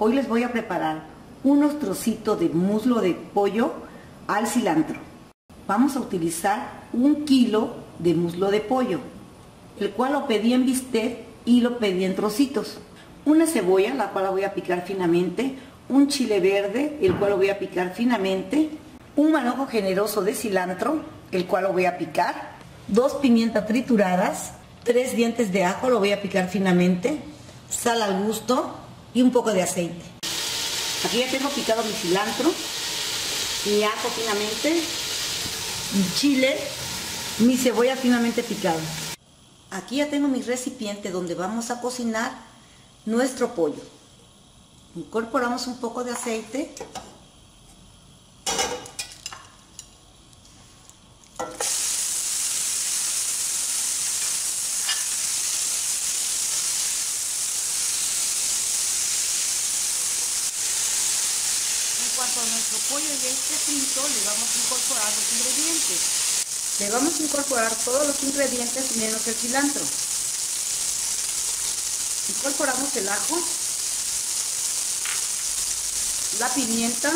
Hoy les voy a preparar unos trocitos de muslo de pollo al cilantro. Vamos a utilizar 1 kilo de muslo de pollo, el cual lo pedí en bistec y lo pedí en trocitos. Una cebolla, la cual la voy a picar finamente, un chile verde, el cual lo voy a picar finamente, un manojo generoso de cilantro, el cual lo voy a picar, 2 pimientas trituradas, 3 dientes de ajo, lo voy a picar finamente, sal al gusto y un poco de aceite. Aquí ya tengo picado mi cilantro, mi ajo finamente, mi chile, mi cebolla finamente picada. Aquí ya tengo mi recipiente donde vamos a cocinar nuestro pollo. Incorporamos un poco de aceite. Cuando nuestro pollo ya esté frito, le vamos a incorporar los ingredientes. Le vamos a incorporar todos los ingredientes menos el cilantro. Incorporamos el ajo, la pimienta,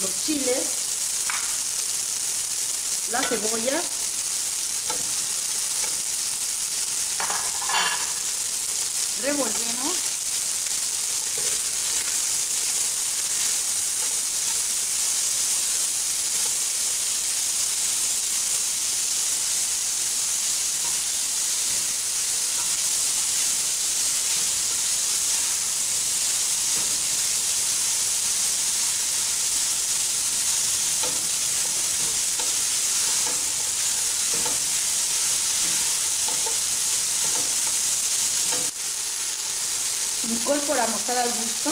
los chiles, la cebolla, revolvemos. Incorporamos sal al gusto,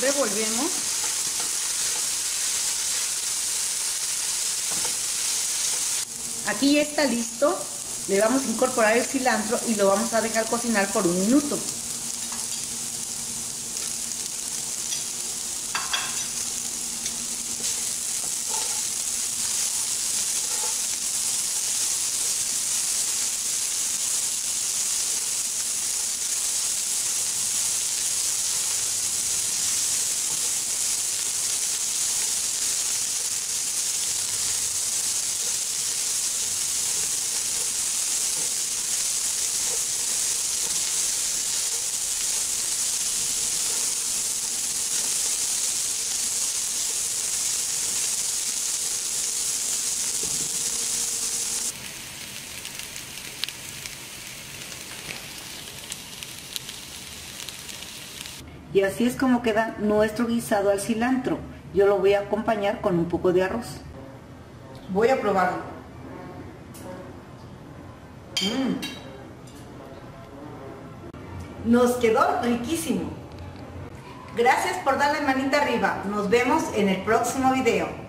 revolvemos, aquí ya está listo, le vamos a incorporar el cilantro y lo vamos a dejar cocinar por 1 minuto. Y así es como queda nuestro guisado al cilantro. Yo lo voy a acompañar con un poco de arroz. Voy a probarlo. Nos quedó riquísimo. Gracias por darle manita arriba. Nos vemos en el próximo video.